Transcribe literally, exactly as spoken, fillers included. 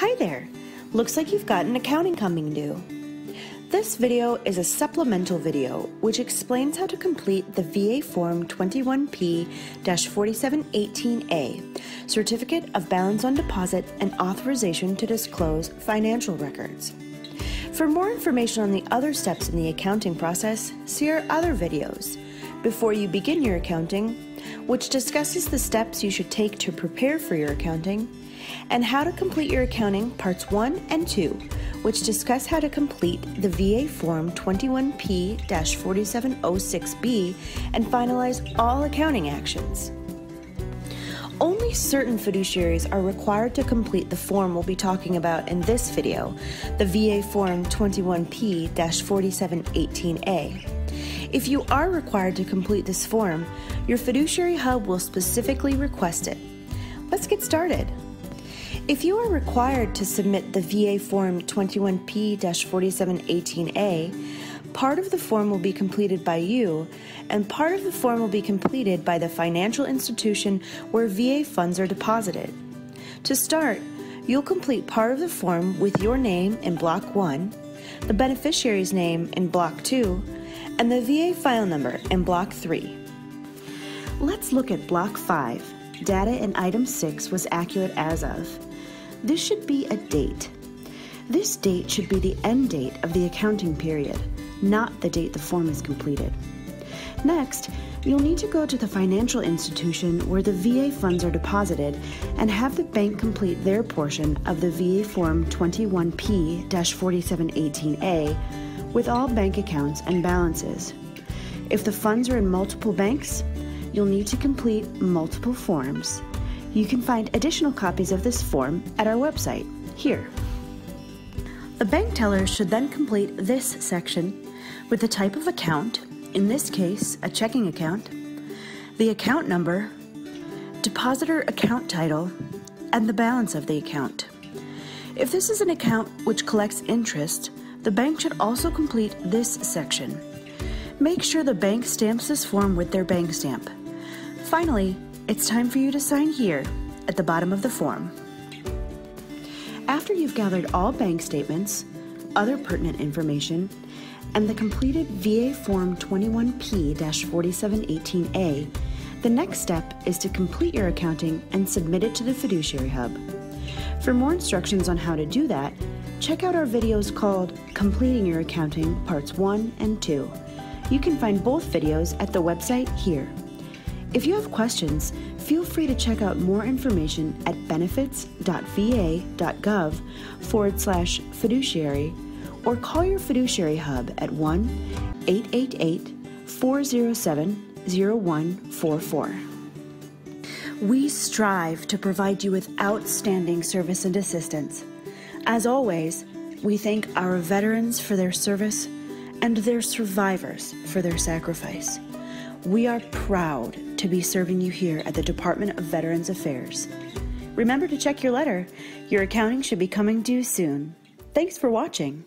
Hi there! Looks like you've got an accounting coming due. This video is a supplemental video which explains how to complete the V A Form twenty-one P forty-seven eighteen A, Certificate of Balance on Deposit and Authorization to Disclose Financial Records. For more information on the other steps in the accounting process, see our other videos, Before You Begin Your Accounting, which discusses the steps you should take to prepare for your accounting, and How to Complete Your Accounting Parts one and two, which discuss how to complete the V A Form twenty-one P forty-seven oh six B and finalize all accounting actions. Only certain fiduciaries are required to complete the form we'll be talking about in this video, the V A Form twenty-one P forty-seven eighteen A. If you are required to complete this form, your Fiduciary Hub will specifically request it. Let's get started. If you are required to submit the V A Form twenty-one P forty-seven eighteen A, part of the form will be completed by you, and part of the form will be completed by the financial institution where V A funds are deposited. To start, you'll complete part of the form with your name in Block one, the beneficiary's name in Block two, and the V A file number in Block three. Let's look at Block five. Data in Item six was accurate as of. This should be a date. This date should be the end date of the accounting period, not the date the form is completed. Next, you'll need to go to the financial institution where the V A funds are deposited and have the bank complete their portion of the V A Form twenty-one P forty-seven eighteen A with all bank accounts and balances. If the funds are in multiple banks, you'll need to complete multiple forms. You can find additional copies of this form at our website, here. The bank teller should then complete this section with the type of account, in this case, a checking account, the account number, depositor account title, and the balance of the account. If this is an account which collects interest, the bank should also complete this section. Make sure the bank stamps this form with their bank stamp. Finally, it's time for you to sign here at the bottom of the form. After you've gathered all bank statements, other pertinent information, and the completed V A Form twenty-one P forty-seven eighteen A, the next step is to complete your accounting and submit it to the Fiduciary Hub. For more instructions on how to do that, check out our videos called Completing Your Accounting Parts one and two. You can find both videos at the website here. If you have questions, feel free to check out more information at benefits dot V A dot gov forward slash fiduciary or call your Fiduciary Hub at one eight eight eight, four oh seven, oh one four four. We strive to provide you with outstanding service and assistance. As always, we thank our veterans for their service and their survivors for their sacrifice. We are proud to be serving you here at the Department of Veterans Affairs. Remember to check your letter. Your accounting should be coming due soon. Thanks for watching.